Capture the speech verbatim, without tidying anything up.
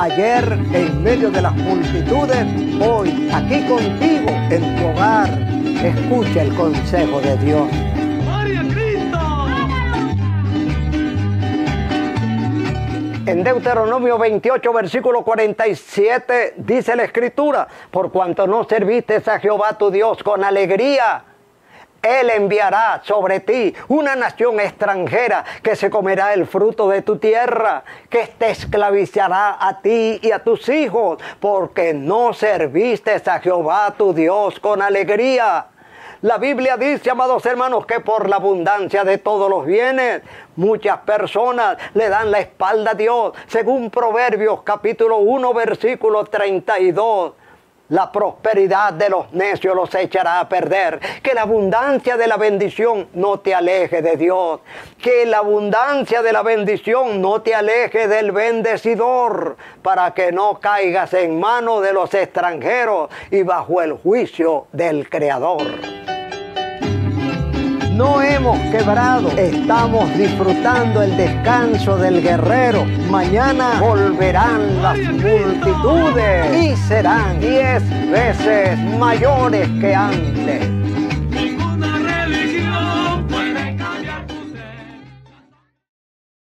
ayer en medio de las multitudes, hoy aquí contigo en tu hogar. Escucha el consejo de Dios. ¡Gloria a Cristo! En Deuteronomio veintiocho, versículo cuarenta y siete, dice la Escritura: por cuanto no serviste a Jehová tu Dios con alegría, Él enviará sobre ti una nación extranjera que se comerá el fruto de tu tierra, que te esclavizará a ti y a tus hijos, porque no serviste a Jehová tu Dios con alegría. La Biblia dice, amados hermanos, que por la abundancia de todos los bienes, muchas personas le dan la espalda a Dios. Según Proverbios capítulo uno, versículo treinta y dos. La prosperidad de los necios los echará a perder. Que la abundancia de la bendición no te aleje de Dios. Que la abundancia de la bendición no te aleje del bendecidor, para que no caigas en manos de los extranjeros y bajo el juicio del Creador. No hemos quebrado, estamos disfrutando el descanso del guerrero. Mañana volverán las multitudes y serán diez veces mayores que antes.